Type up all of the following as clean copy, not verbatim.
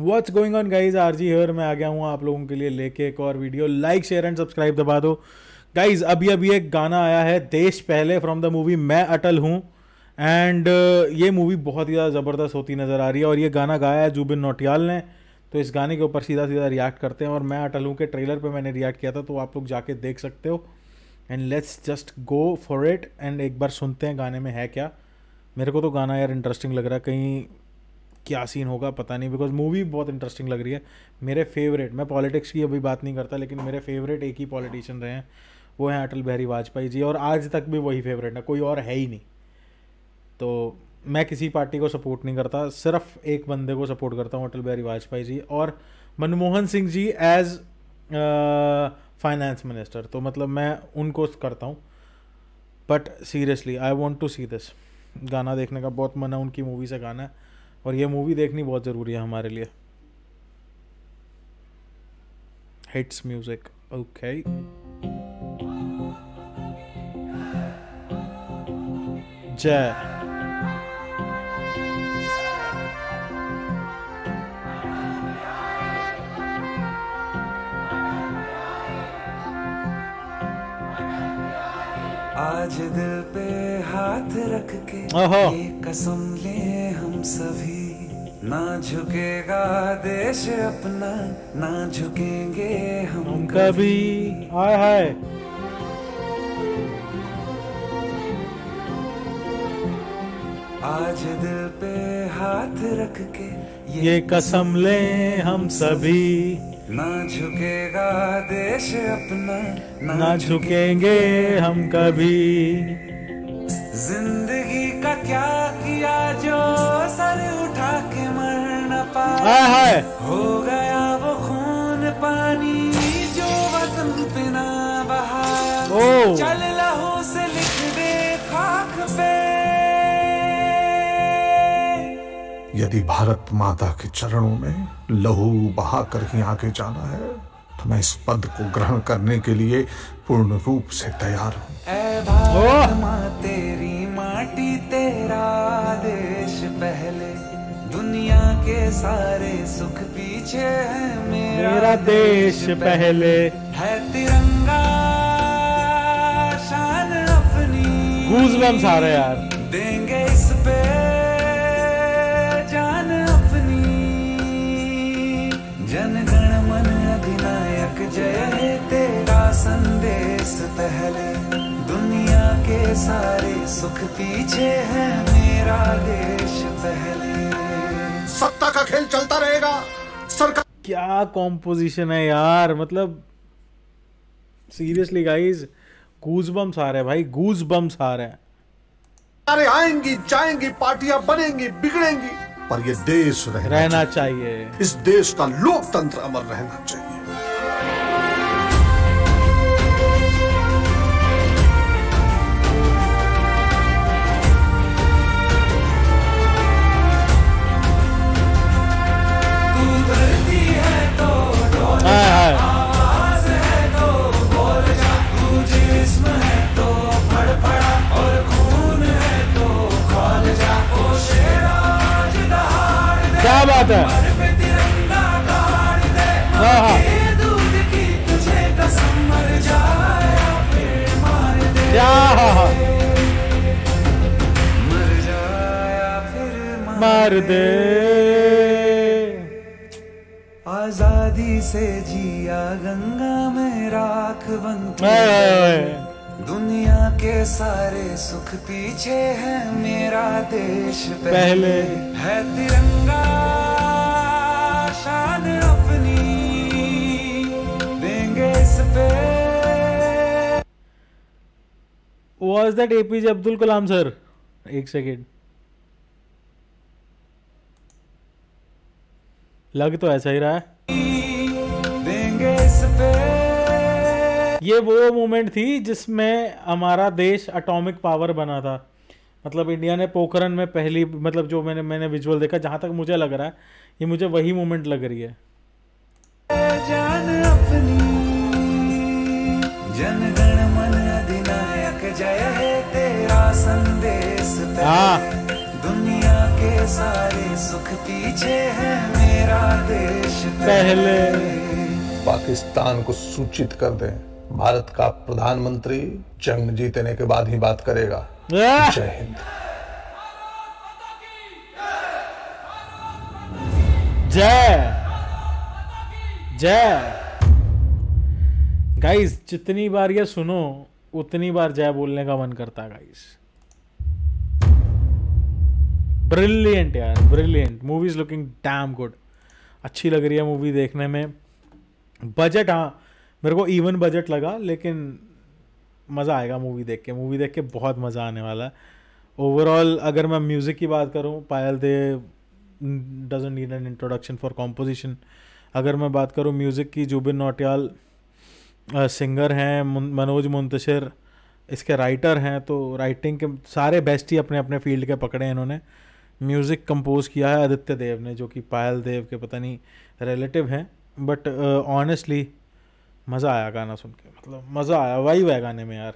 What's going on guys, RG here. मैं आ गया हूँ आप लोगों के लिए लेके एक और video. Like share and subscribe दबा दो गाइज। अभी एक गाना आया है देश पहले फ्रॉम द मूवी मैं अटल हूँ एंड ये मूवी बहुत ही ज़्यादा ज़बरदस्त होती नज़र आ रही है और ये गाना गाया है जुबिन नौटियाल ने। तो इस गाने के ऊपर सीधा सीधा रिएक्ट करते हैं और मैं अटल हूँ के ट्रेलर पर मैंने रिएक्ट किया था, तो आप लोग जाके देख सकते हो and let's just go for it and एक बार सुनते हैं गाने में है क्या। मेरे को तो गाना यार इंटरेस्टिंग लग रहा है, कहीं क्या सीन होगा पता नहीं, बिकॉज मूवी बहुत इंटरेस्टिंग लग रही है। मेरे फेवरेट, मैं पॉलिटिक्स की अभी बात नहीं करता, लेकिन मेरे फेवरेट एक ही पॉलिटिशियन रहे हैं, वो हैं अटल बिहारी वाजपेयी जी, और आज तक भी वही फेवरेट है, कोई और है ही नहीं। तो मैं किसी पार्टी को सपोर्ट नहीं करता, सिर्फ एक बंदे को सपोर्ट करता हूँ, अटल बिहारी वाजपेयी जी और Manmohan Singh ji as finance minister. तो मतलब मैं उनको करता हूँ, but seriously I want to see this. गाना देखने का बहुत मन है, उनकी मूवी से गाना है और ये मूवी देखनी बहुत ज़रूरी है हमारे लिए। Hits music okay. जय आज दिल पे हाथ रख के ये कसम ले हम सभी, ना झुकेगा देश अपना, ना झुकेंगे हम कभी। हाय हाय आज दिल पे हाथ रख के ये कसम ले हम सभी, ना झुकेगा देश अपना, ना झुकेंगे हम कभी। जिंदगी का क्या किया जो सर उठा के मर न पाया, हो गया वो खून पानी जो वतन पे ना बहा। चल लहू से लिख दे खाक पे, यदि भारत माता के चरणों में लहू बहा कर ही आगे जाना है तो मैं इस पद को ग्रहण करने के लिए पूर्ण रूप से तैयार हूँ। ऐ भारत माँ तेरी माटी तेरा देश पहले, दुनिया के सारे सुख पीछे है, मेरा देश पहले। है तिरंगा शान अपनी, गूजबम्स आ रहे यार, देंगे इस पे जनगण मन अधिनायक जय है तेरा संदेश पहले, दुनिया के सारे सुख पीछे है, मेरा देश पहले। सत्ता का खेल चलता रहेगा सरकार। क्या कॉम्पोजिशन है यार, मतलब सीरियसली गाइज गूजबम्स आ रहे हैं भाई, गूजबम्स आ रहे हैं। अरे आएंगी जाएंगी, पार्टियां बनेंगी बिगड़ेंगी, पर ये देश रहना चाहिए। इस देश का लोकतंत्र अमर रहना चाहिए। क्या बात है। मर दे आजादी से जिया गंगा में राख बन, दुनिया के सारे सुख पीछे है, मेरा देश पहले। है तिरंगा शान अपनी, देंगे इस पे। Was that APJ Abdul Kalam sir? एक सेकेंड, लग तो ऐसा ही रहा है। देंगे इस पे। ये वो मोमेंट थी जिसमें हमारा देश एटॉमिक पावर बना था। मतलब इंडिया ने पोखरण में पहली, मतलब जो मैंने विजुअल देखा, जहाँ तक मुझे लग रहा है ये मुझे वही मोमेंट लग रही है। जान अपनी जनगण मन अधिनायक जय है तेरा संदेश, दुनिया के सारे सुख पीछे है, मेरा पहले पाकिस्तान को सूचित कर दें, भारत का प्रधानमंत्री जंग जीतने के बाद ही बात करेगा। जय हिंद, जय जय। गाइस जितनी बार ये सुनो उतनी बार जय बोलने का मन करता है गाइस। ब्रिलियंट यार, brilliant movie is looking damn good. अच्छी लग रही है मूवी देखने में। बजट, हाँ मेरे को इवन बजट लगा, लेकिन मज़ा आएगा मूवी देख के। मूवी देख के बहुत मज़ा आने वाला है। ओवरऑल अगर मैं म्यूज़िक की बात करूँ, Payal Dev doesn't need an introduction for composition. अगर मैं बात करूँ म्यूज़िक की, जुबिन नौटियाल सिंगर हैं, मनोज मुंतशिर इसके राइटर हैं, तो राइटिंग के सारे बेस्ट ही अपने अपने फील्ड के पकड़े हैं इन्होंने। म्यूज़िक कंपोज किया है आदित्य देव ने, जो कि पायल देव के पता नहीं रिलेटिव हैं, बट ऑनेस्टली मज़ा आया गाना सुन के। मतलब मज़ा आया, वाइब है गाने में यार।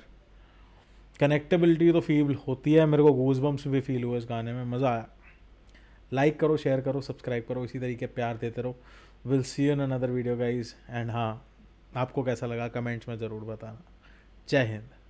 कनेक्टेबिलिटी तो फील होती है, मेरे को गूज बम्स भी फील हुए इस गाने में, मज़ा आया। लाइक करो, शेयर करो, सब्सक्राइब करो, इसी तरीके प्यार देते रहो। Will see you in another video guys. And हाँ, आपको कैसा लगा कमेंट्स में ज़रूर बताना। जय हिंद।